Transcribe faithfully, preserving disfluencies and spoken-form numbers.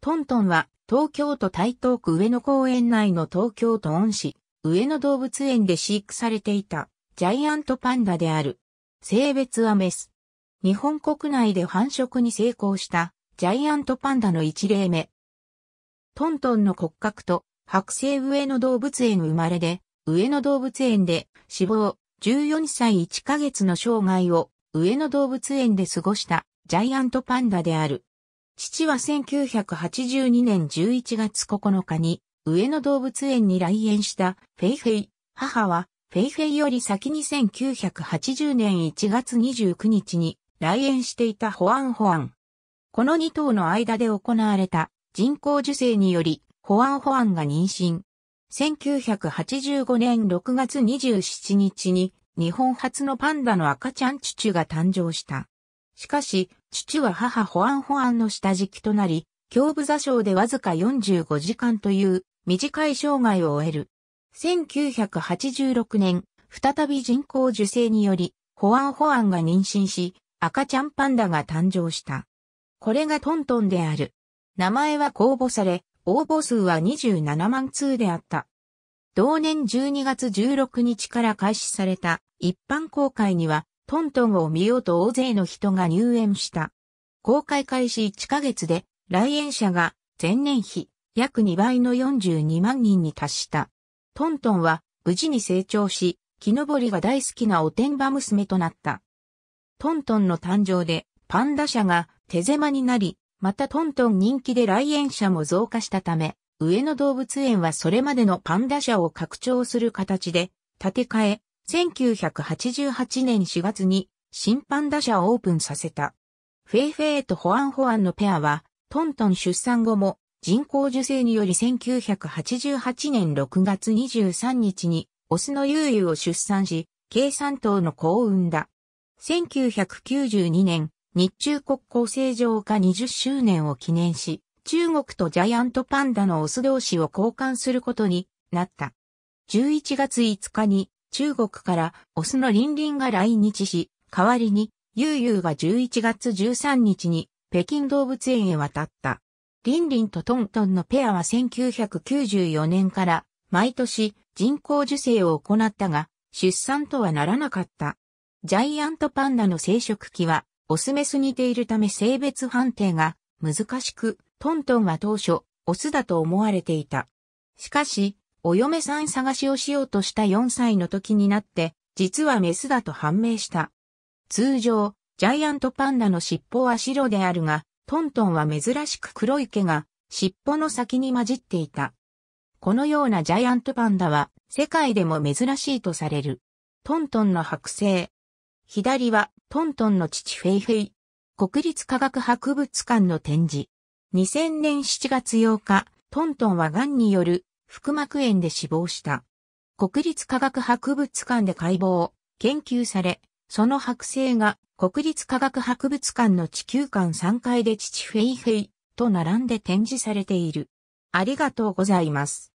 トントンは東京都台東区上野公園内の東京都恩市上野動物園で飼育されていたジャイアントパンダである。性別はメス。日本国内で繁殖に成功したジャイアントパンダの一例目。トントンの骨格と剥製上野動物園生まれで上野動物園で死亡じゅうよんさいいちかげつの生涯を上野動物園で過ごしたジャイアントパンダである。父はせんきゅうひゃくはちじゅうにねんじゅういちがつここのかに上野動物園に来園したフェイフェイ。母はフェイフェイより先にせんきゅうひゃくはちじゅうねんいちがつにじゅうくにちに来園していたホアンホアン。このにとうの間で行われた人工授精によりホアンホアンが妊娠。せんきゅうひゃくはちじゅうごねんろくがつにじゅうしちにちに日本初のパンダの赤ちゃんチュチュが誕生した。しかし、チュチュは母ホアンホアンの下敷きとなり、胸部挫傷でわずかよんじゅうごじかんという短い生涯を終える。せんきゅうひゃくはちじゅうろくねん、再び人工授精により、ホアンホアンが妊娠し、赤ちゃんパンダが誕生した。これがトントンである。名前は公募され、応募数はにじゅうななまんつうであった。同年じゅうにがつじゅうろくにちから開始された一般公開には、トントンを見ようと大勢の人が入園した。公開開始いっかげつで来園者が前年比約にばいのよんじゅうにまんにんに達した。トントンは無事に成長し、木登りが大好きなおてんば娘となった。トントンの誕生でパンダ舎が手狭になり、またトントン人気で来園者も増加したため、上野動物園はそれまでのパンダ舎を拡張する形で建て替え、せんきゅうひゃくはちじゅうはちねんしがつに新パンダ舎をオープンさせた。フェイフェイとホアンホアンのペアは、トントン出産後も人工授精によりせんきゅうひゃくはちじゅうはちねんろくがつにじゅうさんにちにオスのユウユウを出産し、計さんとうの子を産んだ。せんきゅうひゃくきゅうじゅうにねん、日中国交正常化にじゅっしゅうねんを記念し、中国とジャイアントパンダのオス同士を交換することになった。じゅういちがついつかに、中国からオスのリンリンが来日し、代わりにユウユウがじゅういちがつじゅうさんにちに北京動物園へ渡った。リンリンとトントンのペアはせんきゅうひゃくきゅうじゅうよねんから毎年人工授精を行ったが、出産とはならなかった。ジャイアントパンダの生殖器はオスメスに似ているため性別判定が難しく、トントンは当初オスだと思われていた。しかし、お嫁さん探しをしようとしたよんさいの時になって、実はメスだと判明した。通常、ジャイアントパンダの尻尾は白であるが、トントンは珍しく黒い毛が尻尾の先に混じっていた。このようなジャイアントパンダは世界でも珍しいとされる。トントンの剥製。左はトントンの父フェイフェイ。国立科学博物館の展示。にせんねんしちがつようか、トントンは癌による腹膜炎で死亡した。国立科学博物館で解剖、研究され、その剥製が国立科学博物館の地球館さんがいで父フェイフェイと並んで展示されている。ありがとうございます。